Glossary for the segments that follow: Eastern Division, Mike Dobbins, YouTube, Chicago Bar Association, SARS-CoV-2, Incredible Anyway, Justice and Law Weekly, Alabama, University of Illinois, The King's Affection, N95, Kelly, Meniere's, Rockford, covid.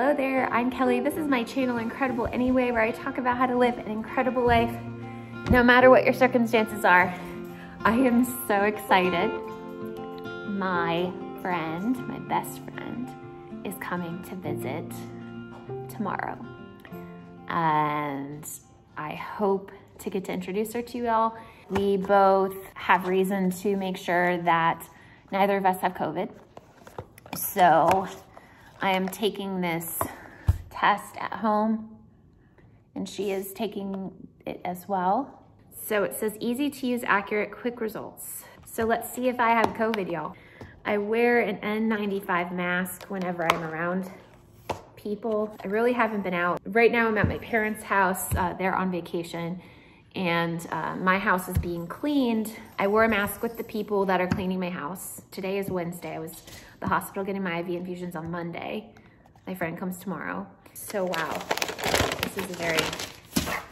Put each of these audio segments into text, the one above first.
Hello there, I'm Kelly. This is my channel, Incredible Anyway, where I talk about how to live an incredible life no matter what your circumstances are. I am so excited. My friend, my best friend, is coming to visit tomorrow. And I hope to get to introduce her to you all. We both have reason to make sure that neither of us have COVID. So I am taking this test at home and she is taking it as well. So it says easy to use, accurate, quick results. So let's see if I have COVID, y'all. I wear an N95 mask whenever I'm around people. I really haven't been out. Right now I'm at my parents' house. They're on vacation and my house is being cleaned. I wore a mask with the people that are cleaning my house. Today is Wednesday. I was the hospital getting my IV infusions on Monday. My friend comes tomorrow. So wow, this is a very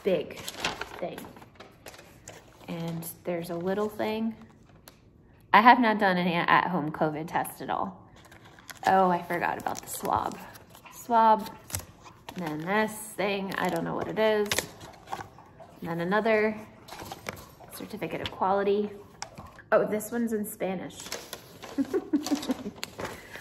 big thing. And there's a little thing. I have not done an at-home COVID test at all. Oh, I forgot about the swab. Swab, and then this thing, I don't know what it is. And then another certificate of quality. Oh, this one's in Spanish.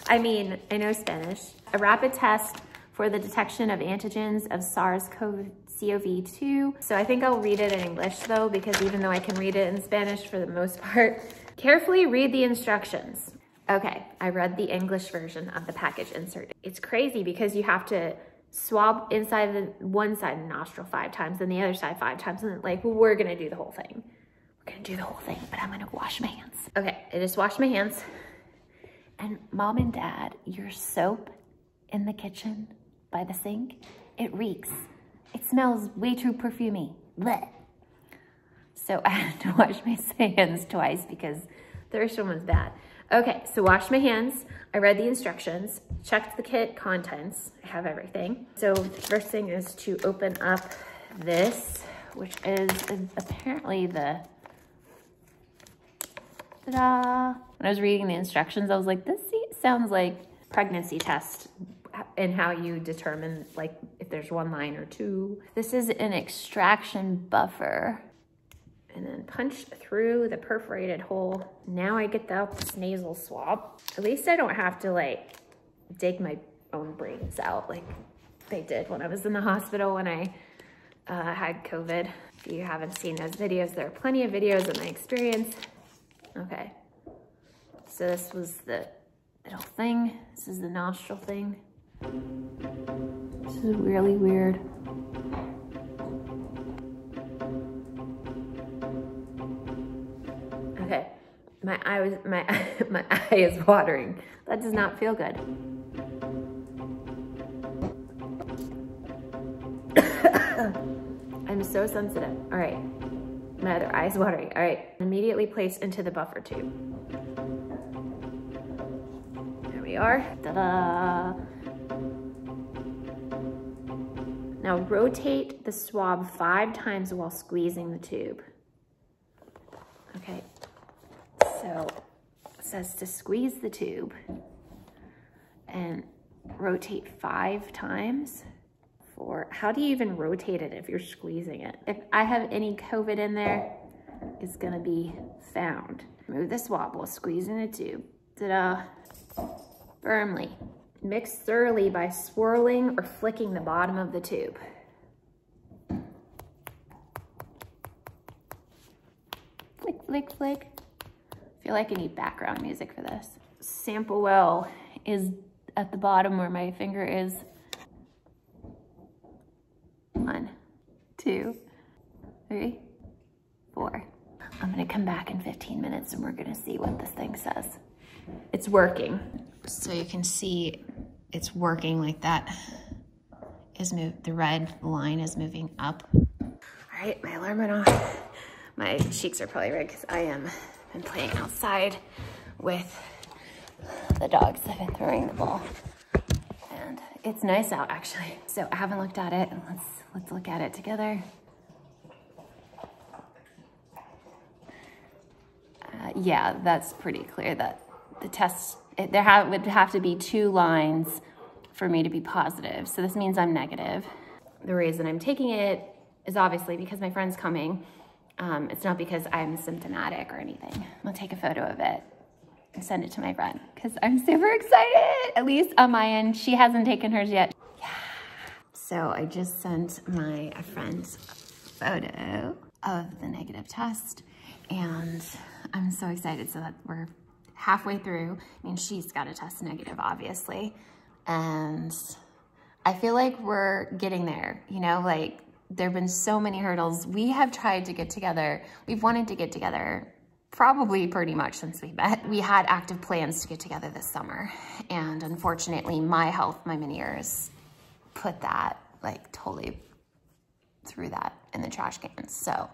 I mean, I know Spanish. A rapid test for the detection of antigens of SARS-CoV-2. So I think I'll read it in English though, because even though I can read it in Spanish for the most part. Carefully read the instructions. Okay, I read the English version of the package insert. It's crazy because you have to swab inside the one side of the nostril 5 times, then the other side 5 times, and like, well, we're gonna do the whole thing. We're gonna do the whole thing, but I'm gonna wash my hands. Okay, I just washed my hands. And mom and dad, your soap in the kitchen by the sink, it reeks. It smells way too perfumey. Blech. So I had to wash my hands twice because the first one was bad. Okay, so washed my hands. I read the instructions, checked the kit contents. I have everything. So first thing is to open up this, which is apparently the, ta-da. When I was reading the instructions, I was like, this sounds like pregnancy test and how you determine like if there's one line or two. This is an extraction buffer. And then punch through the perforated hole. Now I get out this nasal swab. At least I don't have to like dig my own brains out like they did when I was in the hospital when I had COVID. If you haven't seen those videos, there are plenty of videos of my experience. Okay, so this was the little thing. This is the nostril thing. This is really weird. Okay, my eye is watering. That does not feel good. I'm so sensitive. All right, my other eye is watering. All right, immediately placed into the buffer tube. There we are. Ta-da! Now rotate the swab 5 times while squeezing the tube. Okay. So it says to squeeze the tube and rotate 5 times. For how do you even rotate it if you're squeezing it? If I have any COVID in there, it's gonna be found. Remove the swab while squeezing the tube. Ta-da! Firmly. Mix thoroughly by swirling or flicking the bottom of the tube. Flick, flick, flick. I feel like I need background music for this. Sample well is at the bottom where my finger is. 1, 2, 3, 4. I'm gonna come back in 15 minutes and we're gonna see what this thing says. It's working. So you can see it's working like that. The red line is moving up. All right, my alarm went off. My cheeks are probably red because I am been playing outside with the dogs. I've been throwing the ball. And it's nice out actually. So I haven't looked at it. Let's look at it together. Yeah, that's pretty clear that the test, there would have to be 2 lines for me to be positive. So this means I'm negative. The reason I'm taking it is obviously because my friend's coming. It's not because I'm symptomatic or anything. I'll take a photo of it and send it to my friend because I'm super excited. At least on my end, she hasn't taken hers yet. Yeah. So I just sent my friend a photo of the negative test and I'm so excited. So that we're halfway through. I mean, she's got to test negative, obviously. And I feel like we're getting there, you know, like there've been so many hurdles. We have tried to get together. We've wanted to get together probably pretty much since we met. We had active plans to get together this summer. And unfortunately, my health, my Meniere's, put that, like, totally threw that in the trash can. So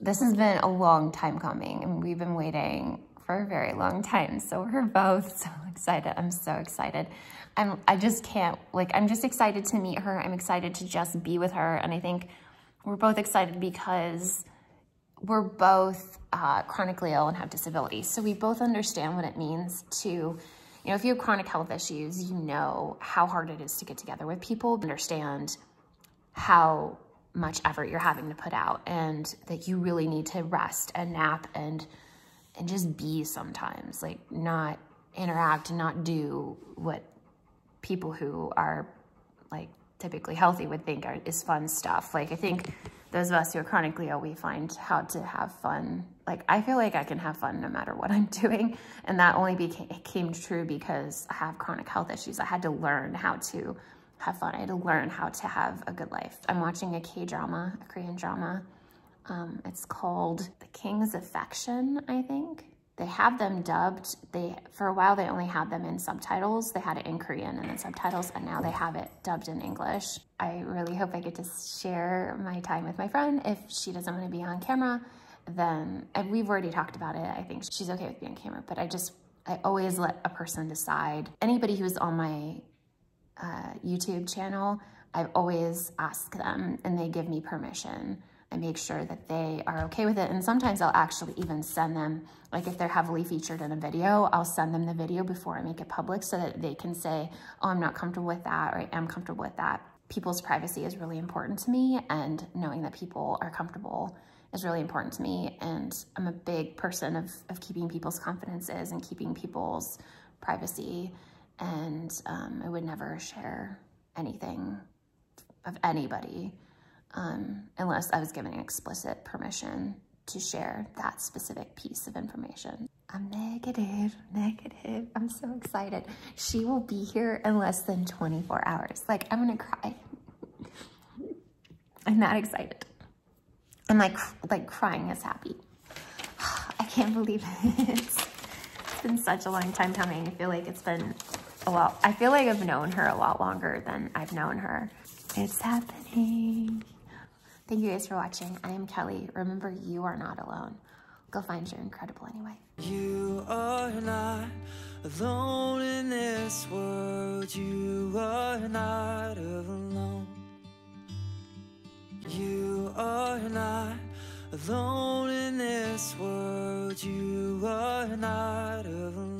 this has been a long time coming and we've been waiting for a very long time. So we're both so excited. I'm so excited. I just can't, like, I'm just excited to meet her. I'm excited to just be with her. And I think we're both excited because we're both chronically ill and have disabilities. So we both understand what it means to, you know, if you have chronic health issues, you know how hard it is to get together with people, understand how much effort you're having to put out and that you really need to rest and nap and just be sometimes, like, not interact and not do what people who are, like, typically healthy would think is fun stuff. Like, I think those of us who are chronically ill, we find how to have fun. Like, I feel like I can have fun no matter what I'm doing. And that only came true because I have chronic health issues. I had to learn how to have fun. I had to learn how to have a good life. I'm watching a K-drama, a Korean drama. It's called The King's Affection, I think. They have them dubbed. For a while, they only had them in subtitles. They had it in Korean and then subtitles, and now they have it dubbed in English. I really hope I get to share my time with my friend. If she doesn't want to be on camera, then, and we've already talked about it. I think she's okay with being on camera, but I always let a person decide. Anybody who's on my YouTube channel, I've always asked them and they give me permission. I make sure that they are okay with it. And sometimes I'll actually even send them, like, if they're heavily featured in a video, I'll send them the video before I make it public so that they can say, oh, I'm not comfortable with that, or I am comfortable with that. People's privacy is really important to me, and knowing that people are comfortable is really important to me. And I'm a big person of keeping people's confidences and keeping people's privacy. And I would never share anything of anybody unless I was given explicit permission to share that specific piece of information. I'm negative. I'm so excited. She will be here in less than 24 hours. Like, I'm gonna cry. I'm that excited. And like crying is happy. I can't believe it. It's been such a long time coming. I feel like it's been a lot. I feel like I've known her a lot longer than I've known her. It's happening. Thank you guys for watching. I am Kelly. Remember, you are not alone. Go find your incredible anyway. You are not alone in this world. You are not alone. You are not alone in this world. You are not alone.